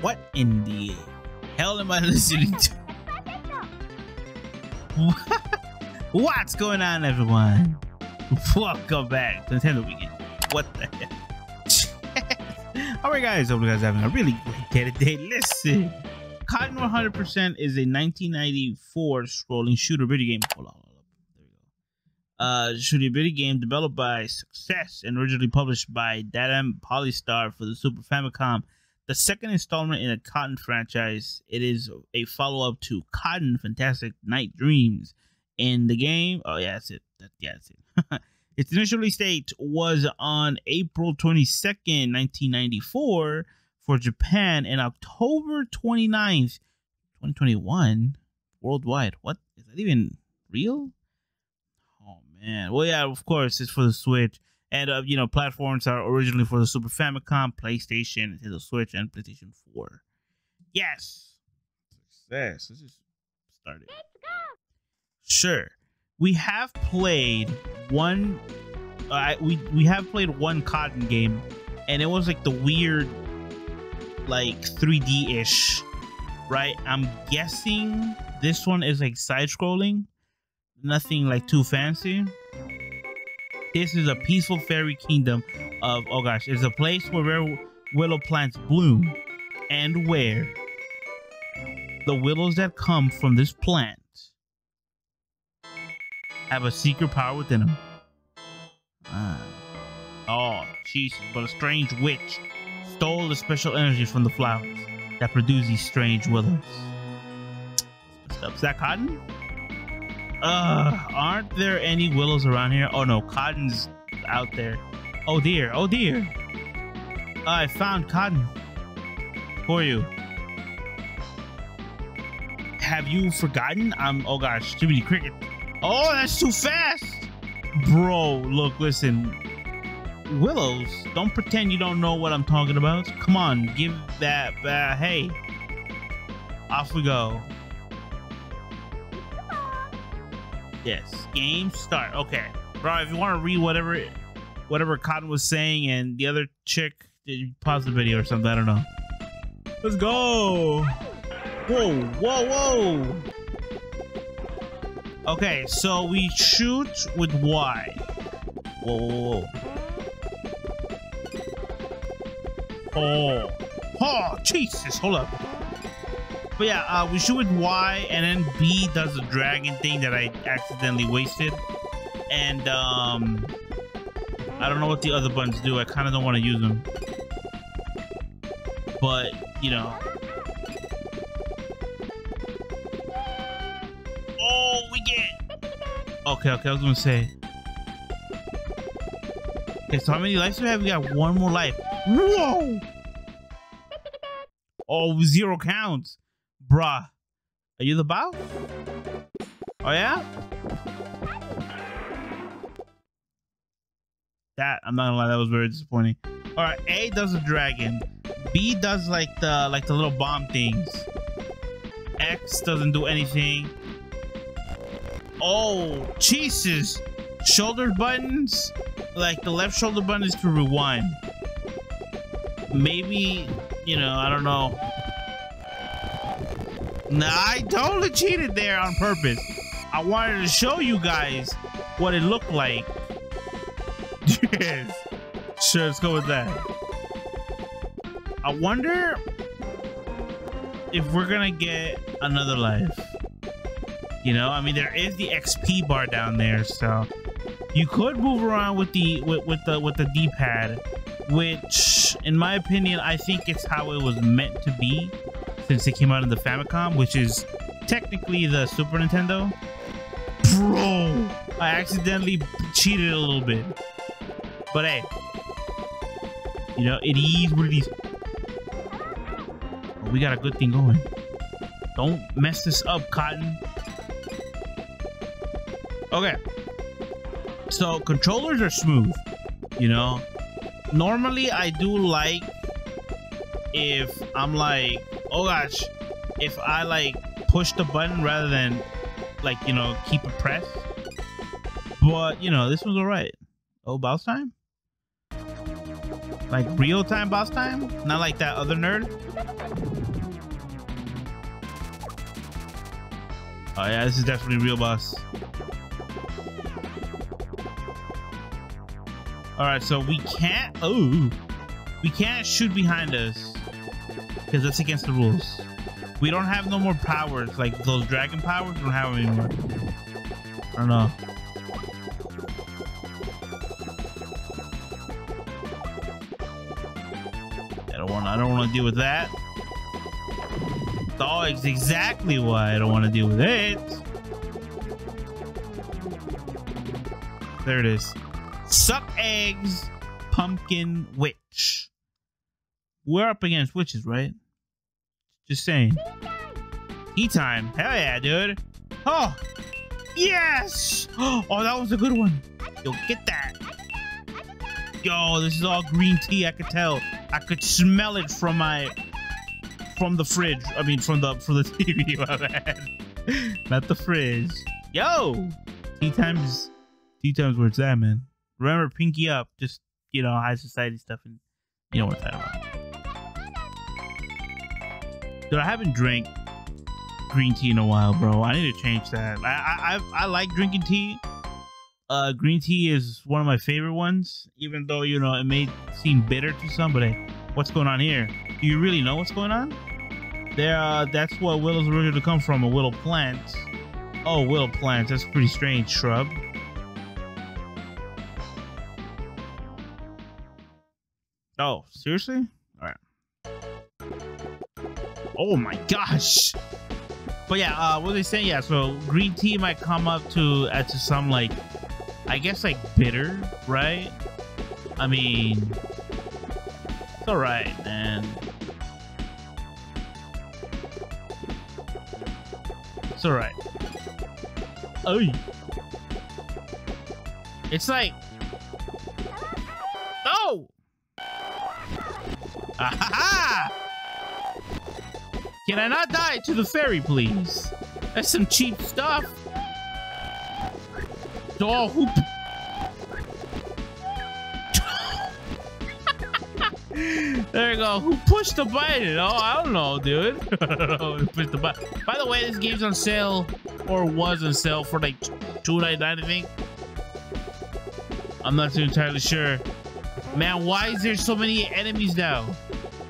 What in the hell am I listening to? What's going on, everyone? Welcome back to Nintendo Weekend. What the hell? Alright guys, hope you guys are having a really great day today. Listen, Cotton 100% is a 1994 scrolling shooter video game. Hold on, there we go. Shooter video game developed by Success and originally published by Dadam Polystar for the Super Famicom. The second installment in the Cotton franchise, it is a follow-up to Cotton Fantastic Night Dreams. In the game, oh yeah, that's it. That's it. Its initial release date was on April 22nd, 1994 for Japan and October 29th, 2021 worldwide. What? Is that even real? Oh man. Well, yeah, of course, it's for the Switch. And, you know, platforms are originally for the Super Famicom, PlayStation, Nintendo Switch, and PlayStation 4. Yes. Success. Let's just start it. Let's go. Sure. We have played one... we have played one Cotton game, and it was, like, the weird, like, 3D-ish, right? I'm guessing this one is, like, side-scrolling. Nothing, like, too fancy. This is a peaceful fairy kingdom of, oh gosh, it's a place where rare willow plants bloom and where the willows that come from this plant have a secret power within them. Oh, Jesus, but a strange witch stole the special energy from the flowers that produce these strange willows. Is that Cotton? Aren't there any willows around here? Oh no, Cotton's out there. Oh dear, oh dear. I found Cotton for you. Have you forgotten? Oh gosh, too many crickets. Oh, that's too fast. Bro, look, listen. Willows, don't pretend you don't know what I'm talking about. Come on, give that, hey. Off we go. Yes, game start. Okay, bro, if you want to read whatever Cotton was saying and the other chick, pause the video or something. I don't know. Let's go. Whoa, whoa, whoa. Okay, so we shoot with Y. Whoa, whoa, whoa. Oh, oh, Jesus, hold up. But yeah, we shoot with Y, and then B does the dragon thing that I accidentally wasted. And, I don't know what the other buttons do. I kind of don't want to use them. But, you know. Oh, we get... Okay, I was going to say. Okay, so how many lives do we have? We got one more life. Whoa! Oh, zero counts. Bruh, are you the bow? Oh yeah? That, I'm not gonna lie, that was very disappointing. Alright, A does a dragon. B does like the little bomb things. X doesn't do anything. Oh, Jesus! Shoulder buttons? Like the left shoulder button is to rewind. Maybe, you know, I don't know. Nah, I totally cheated there on purpose. I wanted to show you guys what it looked like. Yes. Sure, let's go with that. I wonder if we're gonna get another life. You know, I mean, there is the XP bar down there, so you could move around with the with the D-pad, which, in my opinion, I think it's how it was meant to be. Since it came out in the Famicom, which is technically the Super Nintendo. Bro, I accidentally cheated a little bit. But hey, you know, it is what it is. Oh, we got a good thing going. Don't mess this up, Cotton. Okay. So, controllers are smooth, you know. Normally, I do like if I'm like, oh gosh, if I like push the button rather than like, you know, keep it pressed. But, you know, this was all right. Oh, boss time? Like real time boss time? Not like that other nerd? Oh yeah, this is definitely real boss. All right, so we can't, oh, we can't shoot behind us because that's against the rules. We don't have no more powers, like those dragon powers, we don't have them anymore. I don't know. I don't want to deal with that. That's exactly why I don't want to deal with it. There it is. Suck eggs, pumpkin witch. We're up against witches, right? Just saying. Tea time. Hell yeah, dude. Oh, yes. Oh, that was a good one. Yo, get that. Yo, this is all green tea. I could tell. I could smell it from my, the fridge. I mean, from the TV. My man. Not the fridge. Yo, tea time's where it's at, man. Remember, pinky up. Just, you know, high society stuff, and you know what I'm talking about. Dude, I haven't drank green tea in a while, bro. I need to change that. I like drinking tea. Green tea is one of my favorite ones, even though, you know, it may seem bitter to somebody. What's going on here? Do you really know what's going on? There, that's what willows originally come from, a willow plant. Oh, willow plants. That's a pretty strange shrub. Oh, seriously? All right. Oh my gosh. But yeah, what they say? Yeah, so green tea might come up to some, like, I guess, like, bitter, right? I mean, it's all right, man. It's all right. Oh, it's like, oh, aha! Can I not die to the fairy, please? That's some cheap stuff. Oh, whoop. There you go. Who pushed the button? Oh, I don't know, dude. I don't know who pushed the button. By the way, this game's on sale, or was on sale, for like $2.99, I think. I'm not too entirely sure. Man, why is there so many enemies now?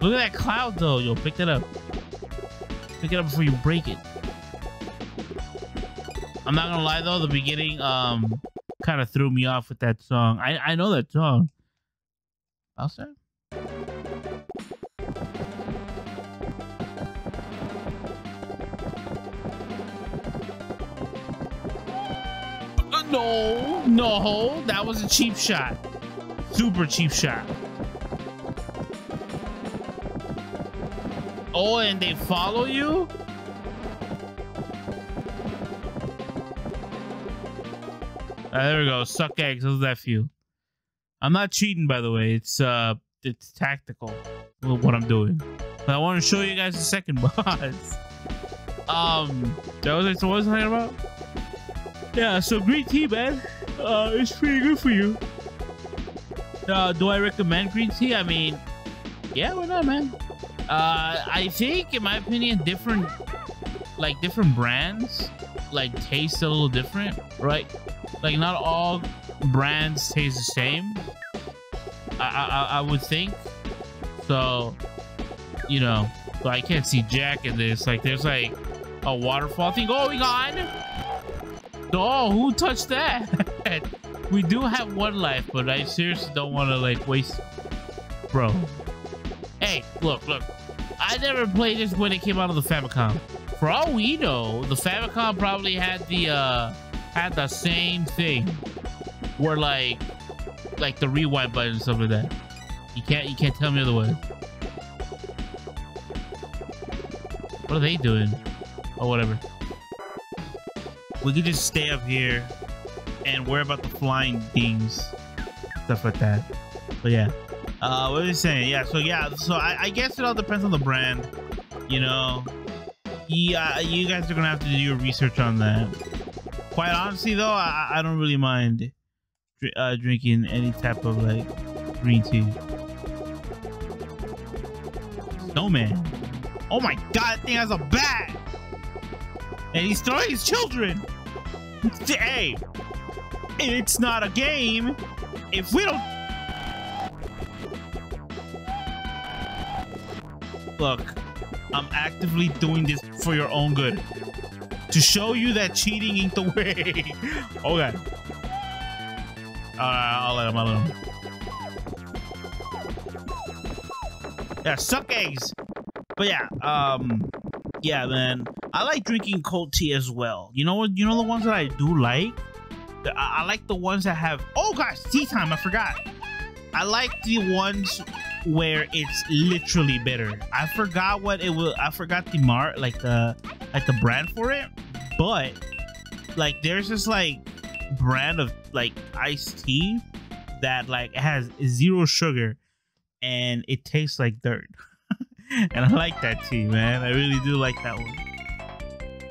Look at that cloud, though. Yo, pick that up. Pick it up before you break it. I'm not gonna lie though, the beginning kind of threw me off with that song. I know that song. Also, no, no, that was a cheap shot. Super cheap shot. Oh, and they follow you? There we go. Suck eggs. How's that feel? I'm not cheating, by the way. It's tactical what I'm doing. But I want to show you guys the second boss. That was what I was talking about? Yeah, so green tea, man. It's pretty good for you. Do I recommend green tea? I mean, yeah, why not, man? I think, in my opinion, different brands, like, taste a little different, right? Like, not all brands taste the same, I would think. So, you know, I can't see jack in this. Like, there's, like, a waterfall thing going on. Oh, who touched that? We do have one life, but I seriously don't want to, like, waste... Bro. Hey, look, look. I never played this when it came out of the Famicom. For all we know, the Famicom probably had the same thing, where like the rewind button and stuff like that. You can't tell me otherwise. What are they doing? Oh, whatever. We could just stay up here and worry about the flying things, stuff like that. But yeah, what was I saying? So I guess it all depends on the brand, you know. Yeah, you guys are gonna have to do your research on that. Quite honestly though, I don't really mind drinking any type of like green tea. Snowman. Oh my god, that thing has a bat! And he's throwing his children! Hey! It's not a game if we don't... Look, I'm actively doing this for your own good. To show you that cheating ain't the way. Okay. I'll let him, Yeah, suck eggs. But yeah, yeah, man. I like drinking cold tea as well. You know what? You know the ones that I do like? I like the ones that have... Oh gosh, tea time, I forgot. I like the ones where it's literally bitter. I forgot what it was. I forgot the mark, like the brand for it. But like there's this like brand of like iced tea that like has zero sugar and it tastes like dirt. And I like that tea, man. I really do like that one.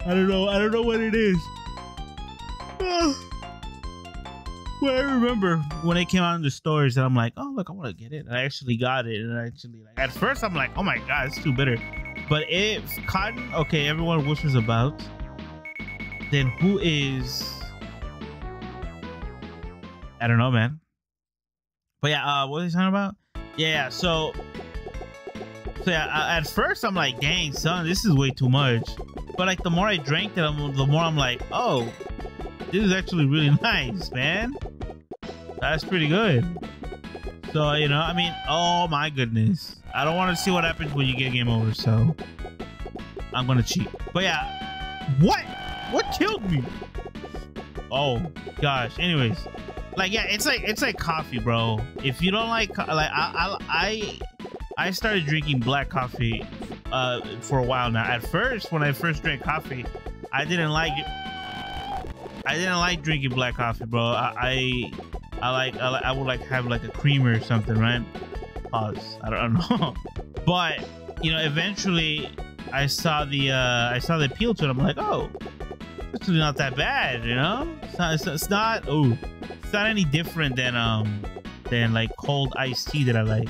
I don't know what it is. Well, I remember when it came out in the stores and I'm like, oh, look, I want to get it. And I actually got it. And I actually, like, at first I'm like, oh my God, it's too bitter. But if Cotton, okay, everyone whispers about, then who is, I don't know, man. But yeah, what are they talking about? Yeah, so yeah, at first I'm like, dang, son, this is way too much. But like the more I drank it, the more I'm like, oh, this is actually really nice, man. That's pretty good. So, you know, I mean, oh my goodness. I don't want to see what happens when you get game over, so I'm going to cheat. But yeah, what? What killed me? Oh, gosh. Anyways, like, yeah, it's like coffee, bro. If you don't like I started drinking black coffee for a while now. At first, when I first drank coffee, I didn't like drinking black coffee, bro. I would like have like a creamer or something, right? Pause. I don't know. But you know, eventually, I saw the appeal to it. I'm like, oh, it's not that bad, you know. It's not any different than like cold iced tea that I like.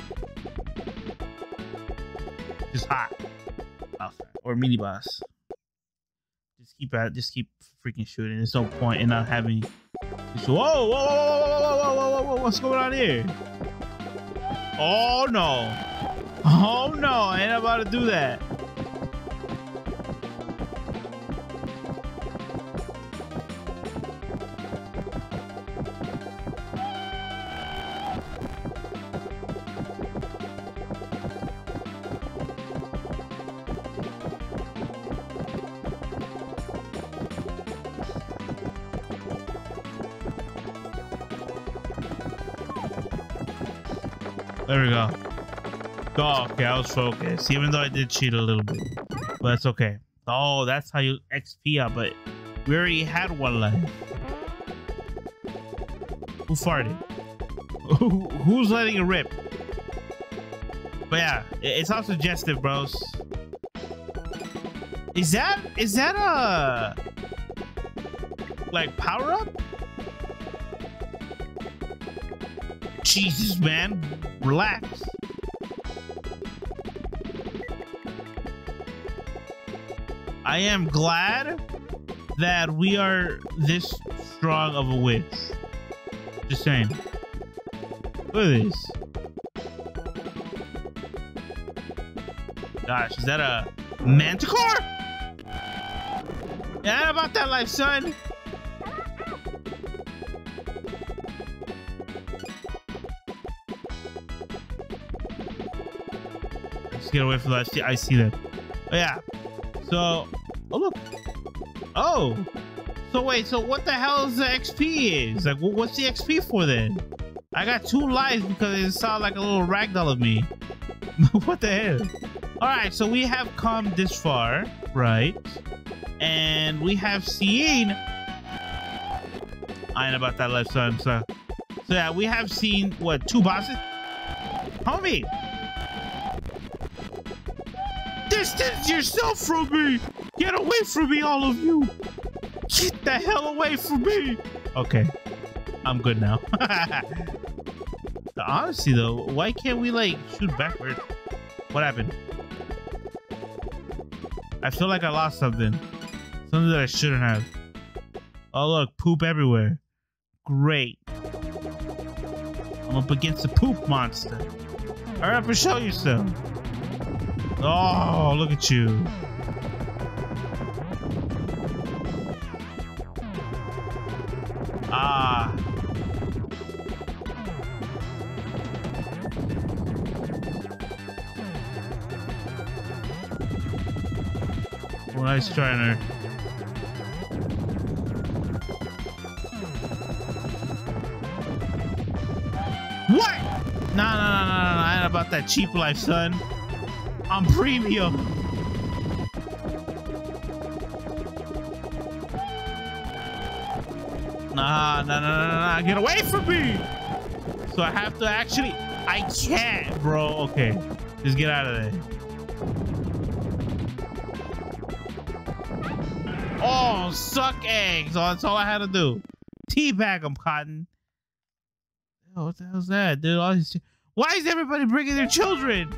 Just hot, or mini boss. Just keep freaking shooting. There's no point in not having. Whoa, what's going on here? Oh no. Oh no, I ain't about to do that. There we go. Oh, okay, I was focused, even though I did cheat a little bit, but it's okay. Oh, that's how you XP out, but we already had one life. Who farted? Who's letting it rip? But yeah, it's all suggestive, bros. Is that a like power up? Jesus, man. Relax. I am glad that we are this strong of a witch. Just saying. Look at this. Gosh, is that a manticore? Yeah, about that life, son. Get away from that. I see that. Oh, yeah. So, oh look. Oh. So wait. So what the hell is the XP? Is like, what's the XP for then? I got 2 lives because it saw like a little ragdoll of me. What the hell? All right. So we have come this far, right? And we have seen. I ain't about that life, son. So yeah, we have seen what 2 bosses, homie. Distance yourself from me! Get away from me, all of you! Get the hell away from me! Okay, I'm good now. Honestly though, why can't we like shoot backwards? What happened? I feel like I lost something. Something that I shouldn't have. Oh look, poop everywhere. Great. I'm up against the poop monster. Hurry up and show yourself. Oh, look at you. Ah. Oh, nice try, nerd. What? Nah, I ain't about that cheap life, son. I'm premium. Nah, get away from me. So I have to actually, I can't, bro. Okay, just get out of there. Oh, suck eggs. Oh, that's all I had to do. Teabag them, Cotton. Oh, what the hell's that, dude? All these, why is everybody bringing their children?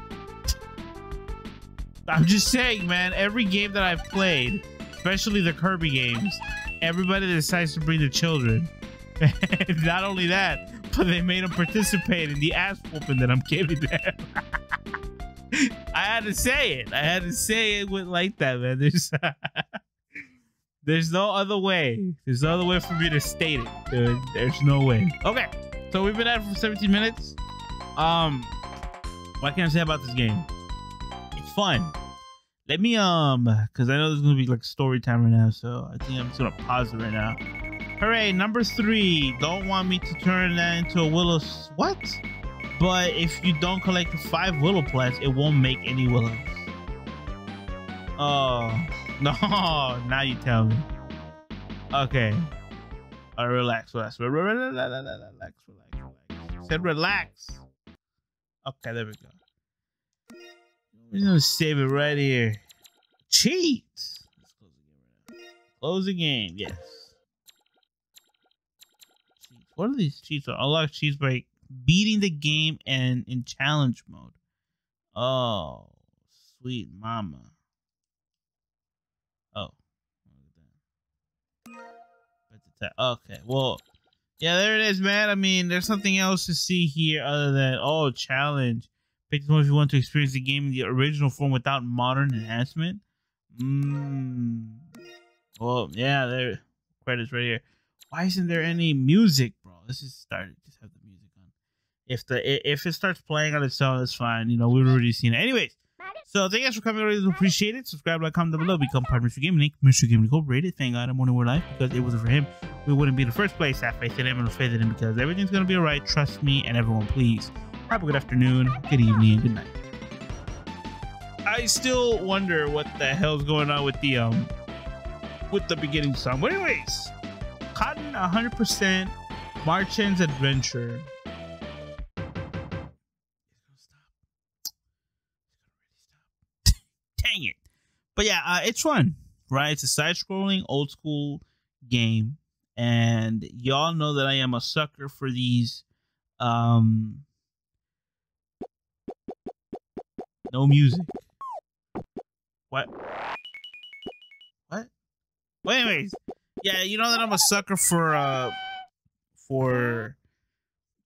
I'm just saying, man, every game that I've played, especially the Kirby games, everybody decides to bring their children. Not only that, but they made them participate in the ass whooping that I'm giving them. I had to say it. I had to say it went like that, man. There's no other way. There's no other way for me to state it, dude. There's no way. Okay, so we've been at it for 17 minutes. What can I say about this game? It's fun. Let me, because I know there's going to be like story time right now, so I think I'm just going to pause it right now. Hooray, number 3. Don't want me to turn that into a willow. What? But if you don't collect 5 willow plants, it won't make any willows. Oh, no. Now you tell me. Okay. All right, relax. Said relax. Okay, there we go. We're gonna save it right here. Cheat! Let's close the game right now. Close the game, yes. What are these cheats? Unlock cheats by beating the game and in challenge mode. Oh, sweet mama. Oh. Okay, well, yeah, there it is, man. I mean, there's something else to see here other than, oh, challenge. Pick this one if you want to experience the game in the original form without modern enhancement. Well, yeah, there. Credits right here. Why isn't there any music, bro? Let's just start it. Just have the music on. If it starts playing on its own, it's fine. You know, we've already seen it. Anyways, so thank you guys for coming. I really appreciate it. Subscribe, like, comment down below. Become part of Mystery Gaming Inc. Mystery Gaming Incorporated. Thank God I'm only we're live, because it wasn't for him, we wouldn't be in the first place. Have faith in him and faith in him, because everything's gonna be alright. Trust me, and everyone, please. Have a good afternoon, good evening, and good night. I still wonder what the hell's going on with the beginning song. But anyways, Cotton 100% Marchand's Adventure. Dang it! But yeah, it's fun, right? It's a side-scrolling, old-school game, and y'all know that I am a sucker for these. No music. What? Well, anyways, yeah, you know that I'm a sucker for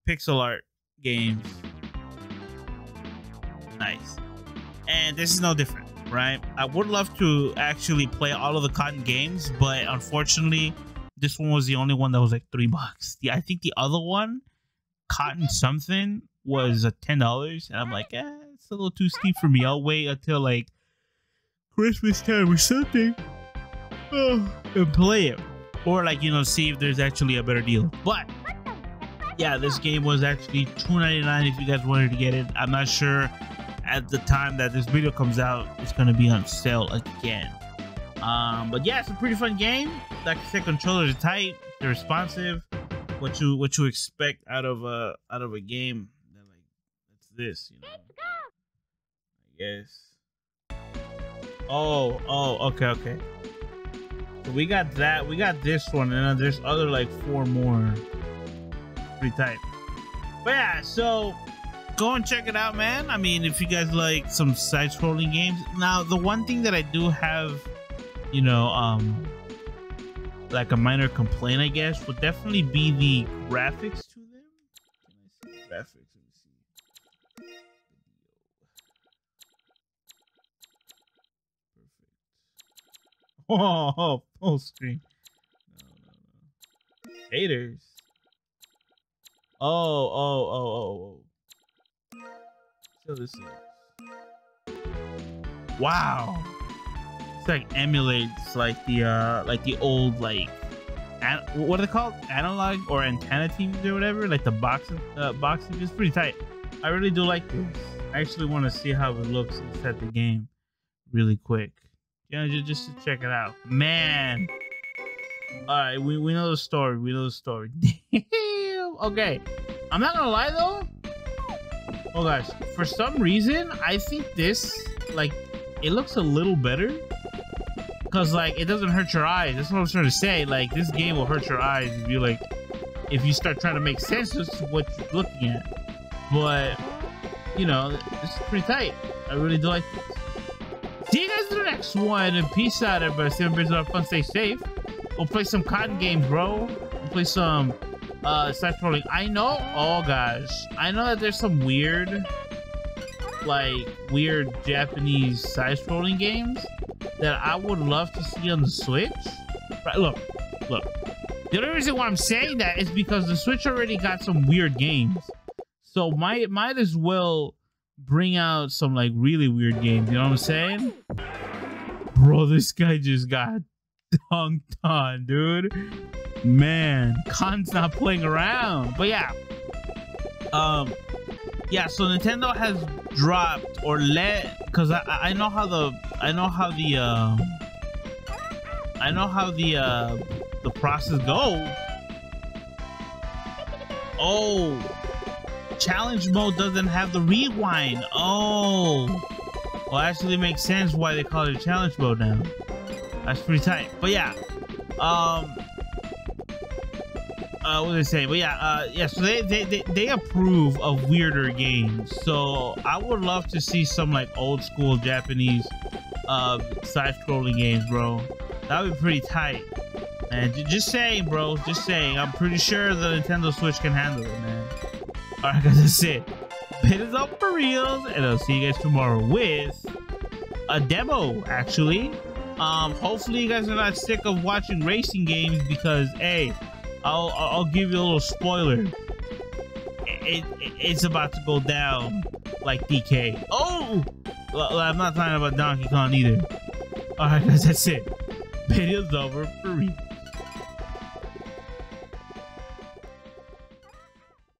pixel art games. Nice. And this is no different, right? I would love to actually play all of the Cotton games, but unfortunately, this one was the only one that was like $3. Yeah, I think the other one, Cotton something, was $10, and I'm like, eh, it's a little too steep for me. I'll wait until like Christmas time or something and play it, or like, you know, see if there's actually a better deal. But yeah, this game was actually $2.99 if you guys wanted to get it. I'm not sure at the time that this video comes out it's gonna be on sale again, but yeah, it's a pretty fun game. Like I said, controllers are tight, they're responsive. What you expect out of a game that like that's this, you know? I guess. Oh, okay. We got that. We got this one, and then there's other like 4 more. Pretty tight. But yeah, so go and check it out, man. I mean, if you guys like some side-scrolling games. Now, the one thing that I do have, you know, like a minor complaint, I guess, would definitely be the graphics to them. Can I see the graphics? Oh, full screen. No. Haters. Oh. So this is. Wow. It's like emulates like the old like, what are they called? Analog or antenna TVs or whatever. Like the boxing is pretty tight. I really do like this. I actually want to see how it looks inside the game, really quick. Yeah, just to check it out, man. All right, we know the story. We know the story. Damn. Okay, I'm not gonna lie though. Oh gosh, for some reason I think this like it looks a little better because like it doesn't hurt your eyes. That's what I was trying to say. Like this game will hurt your eyes if you like if you start trying to make sense of what you're looking at. But you know, it's pretty tight. I really do like this. See you guys in the next one, and peace out, everybody. Stay on our fun, stay safe. We'll play some cotton games, bro. We'll play some side-scrolling. I know, oh gosh, I know that there's some weird, like weird Japanese side-scrolling games that I would love to see on the Switch. Right, look. The only reason why I'm saying that is because the Switch already got some weird games, so might as well bring out some like really weird games. You know what I'm saying, bro? This guy just got dunked on, dude. Man, Khan's not playing around. But yeah, yeah. So Nintendo has dropped or let, because I know how the I know how the process goes. Oh. Challenge mode doesn't have the rewind. Oh, well, actually makes sense why they call it challenge mode now. That's pretty tight. But yeah, what did they say? But yeah, yeah. So they approve of weirder games. So I would love to see some like old school Japanese side-scrolling games, bro. That would be pretty tight. And just saying, bro. Just saying. I'm pretty sure the Nintendo Switch can handle it, man. Alright guys, that's it. It is up for reals, and I'll see you guys tomorrow with a demo, actually. Hopefully you guys are not sick of watching racing games, because hey, I'll give you a little spoiler. It's about to go down like DK. Oh! Well, I'm not talking about Donkey Kong either. Alright guys, that's it. Video's over for real.